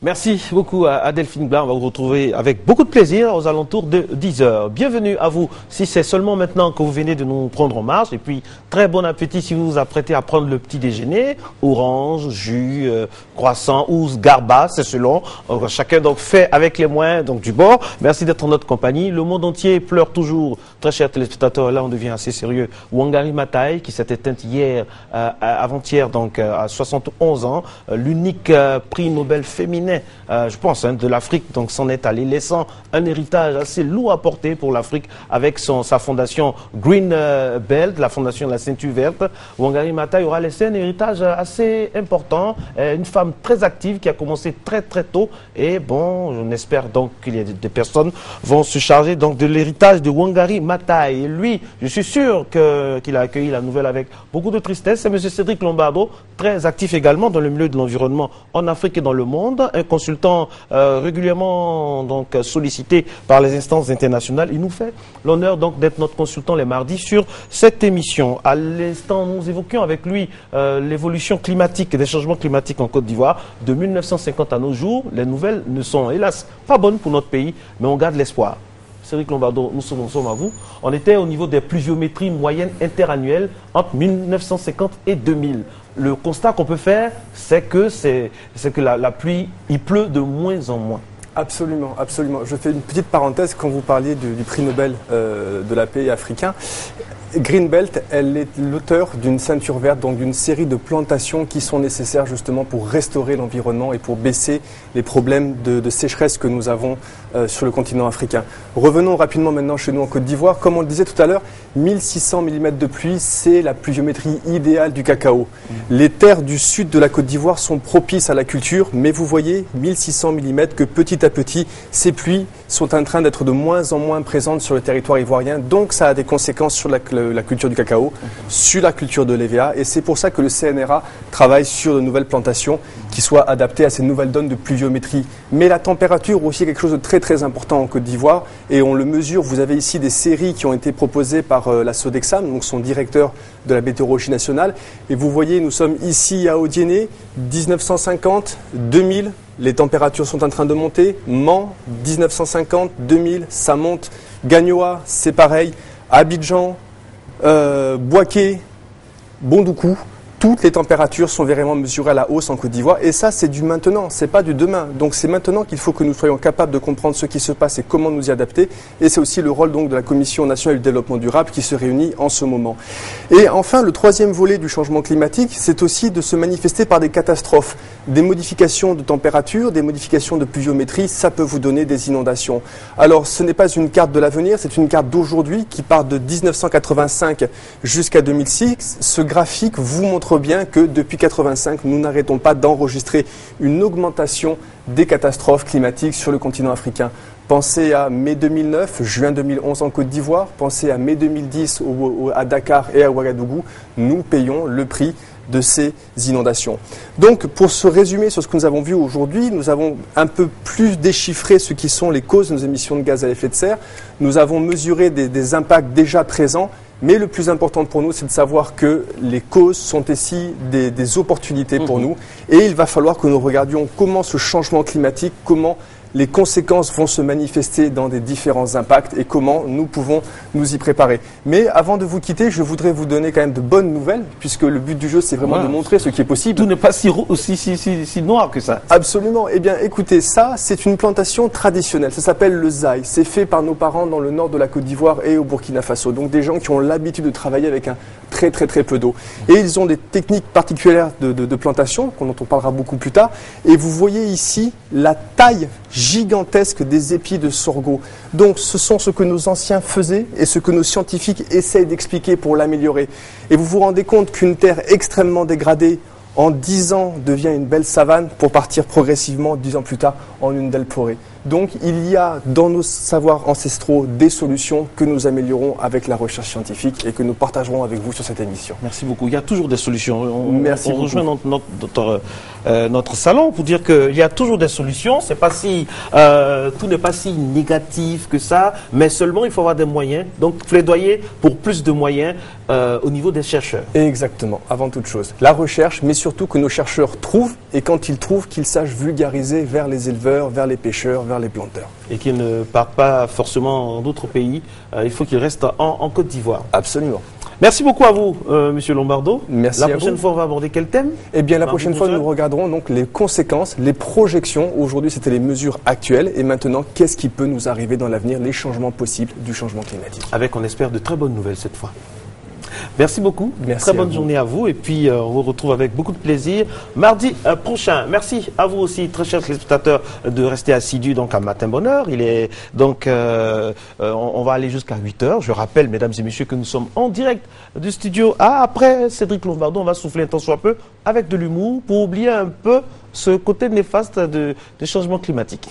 Merci beaucoup à Adelphine Blanc. On va vous retrouver avec beaucoup de plaisir aux alentours de 10 h. Bienvenue à vous si c'est seulement maintenant que vous venez de nous prendre en marche. Et puis, très bon appétit si vous vous apprêtez à prendre le petit déjeuner. Orange, jus, croissant ou garba, c'est selon. Chacun donc fait avec les moyens donc, du bord. Merci d'être en notre compagnie. Le monde entier pleure toujours. Très chers téléspectateurs, là on devient assez sérieux. Wangari Maathai qui s'est éteinte hier, avant-hier, donc à 71 ans. L'unique prix Nobel féminin, je pense, hein, de l'Afrique, donc s'en est allé, laissant un héritage assez lourd à porter pour l'Afrique avec sa fondation Green Belt, la fondation de la ceinture verte. Wangari Maathai aura laissé un héritage assez important, une femme très active qui a commencé très très tôt. Et bon, on espère donc qu'il y a des personnes vont se charger donc de l'héritage de Wangari Maathai. Et lui, je suis sûr qu'il a accueilli la nouvelle avec beaucoup de tristesse. C'est M. Cédric Lombardo, très actif également dans le milieu de l'environnement en Afrique et dans le monde. Un consultant régulièrement donc, sollicité par les instances internationales. Il nous fait l'honneur donc d'être notre consultant les mardis sur cette émission. À l'instant, nous évoquions avec lui l'évolution climatique, des changements climatiques en Côte d'Ivoire. De 1950 à nos jours, les nouvelles ne sont hélas pas bonnes pour notre pays, mais on garde l'espoir. Cédric Lombardo, nous sommes à vous. On était au niveau des pluviométries moyennes interannuelles entre 1950 et 2000. Le constat qu'on peut faire, c'est que la pluie, il pleut de moins en moins. Absolument, absolument. Je fais une petite parenthèse quand vous parliez du prix Nobel de la paix africain. Green Belt, elle est l'auteur d'une ceinture verte, donc d'une série de plantations qui sont nécessaires justement pour restaurer l'environnement et pour baisser les problèmes de sécheresse que nous avons sur le continent africain. Revenons rapidement maintenant chez nous en Côte d'Ivoire. Comme on le disait tout à l'heure, 1600 mm de pluie, c'est la pluviométrie idéale du cacao. Les terres du sud de la Côte d'Ivoire sont propices à la culture, mais vous voyez, 1600 mm que petit à petit, ces pluies sont en train d'être de moins en moins présentes sur le territoire ivoirien, donc ça a des conséquences sur la culture du cacao, sur la culture de l'EVA, et c'est pour ça que le CNRA travaille sur de nouvelles plantations qui soient adaptées à ces nouvelles donnes de pluviométrie. Mais la température aussi est quelque chose de très très important en Côte d'Ivoire, et on le mesure. Vous avez ici des séries qui ont été proposées par la Sodexam, donc son directeur de la météorologie nationale, et vous voyez, nous sommes ici à Odiéné, 1950, 2000, les températures sont en train de monter. Mans, 1950, 2000, ça monte. Gagnoa, c'est pareil. Abidjan, Boaké, Bondoukou, toutes les températures sont vraiment mesurées à la hausse en Côte d'Ivoire, et ça c'est du maintenant, c'est pas du demain. Donc c'est maintenant qu'il faut que nous soyons capables de comprendre ce qui se passe et comment nous y adapter, et c'est aussi le rôle donc de la Commission nationale du développement durable qui se réunit en ce moment. Et enfin, le troisième volet du changement climatique, c'est aussi de se manifester par des catastrophes, des modifications de température, des modifications de pluviométrie, ça peut vous donner des inondations. Alors ce n'est pas une carte de l'avenir, c'est une carte d'aujourd'hui qui part de 1985 jusqu'à 2006. Ce graphique vous montre bien que depuis 1985, nous n'arrêtons pas d'enregistrer une augmentation des catastrophes climatiques sur le continent africain. Pensez à mai 2009, juin 2011 en Côte d'Ivoire, pensez à mai 2010 à Dakar et à Ouagadougou, nous payons le prix de ces inondations. Donc pour se résumer sur ce que nous avons vu aujourd'hui, nous avons un peu plus déchiffré ce qui sont les causes de nos émissions de gaz à effet de serre, nous avons mesuré des impacts déjà présents. Mais le plus important pour nous, c'est de savoir que les causes sont ici des opportunités pour nous. Et il va falloir que nous regardions comment ce changement climatique, comment les conséquences vont se manifester dans des différents impacts et comment nous pouvons nous y préparer. Mais avant de vous quitter, je voudrais vous donner quand même de bonnes nouvelles, puisque le but du jeu, c'est vraiment de montrer ce qui est possible. Tout n'est pas si noir que ça. Absolument. Eh bien, écoutez, ça, c'est une plantation traditionnelle. Ça s'appelle le zaï. C'est fait par nos parents dans le nord de la Côte d'Ivoire et au Burkina Faso. Donc des gens qui ont l'habitude de travailler avec un très très très peu d'eau. Et ils ont des techniques particulières de plantation, dont on parlera beaucoup plus tard. Et vous voyez ici la taille gigantesque des épis de sorgho. Donc ce sont ce que nos anciens faisaient et ce que nos scientifiques essayent d'expliquer pour l'améliorer. Et vous vous rendez compte qu'une terre extrêmement dégradée en 10 ans devient une belle savane pour partir progressivement 10 ans plus tard en une belle forêt. Donc il y a dans nos savoirs ancestraux des solutions que nous améliorons avec la recherche scientifique et que nous partagerons avec vous sur cette émission. Merci beaucoup. Il y a toujours des solutions. Merci beaucoup. On rejoint notre salon pour dire qu'il y a toujours des solutions. C'est pas si, tout n'est pas si négatif que ça, mais seulement il faut avoir des moyens. Donc plaidoyer pour plus de moyens au niveau des chercheurs. Exactement, avant toute chose. La recherche, mais surtout que nos chercheurs trouvent et quand ils trouvent qu'ils sachent vulgariser vers les éleveurs, vers les pêcheurs, vers les planteurs. Et qu'ils ne partent pas forcément d'autres pays, il faut qu'ils restent en Côte d'Ivoire. Absolument. Merci beaucoup à vous, Monsieur Lombardo. Merci à vous. La prochaine fois, on va aborder quel thème? Eh bien, la prochaine fois, nous regarderons donc les conséquences, les projections. Aujourd'hui, c'était les mesures actuelles. Et maintenant, qu'est-ce qui peut nous arriver dans l'avenir, les changements possibles du changement climatique? Avec, on espère, de très bonnes nouvelles cette fois. Merci beaucoup. Merci. Très bonne journée à vous. Et puis, on vous retrouve avec beaucoup de plaisir mardi prochain. Merci à vous aussi, très chers téléspectateurs, de rester assidus donc, à Matin Bonheur. Il est, donc, on va aller jusqu'à 8h. Je rappelle, mesdames et messieurs, que nous sommes en direct du studio A. Après Cédric Lombardo, on va souffler un temps soit peu avec de l'humour pour oublier un peu ce côté néfaste du changement climatique.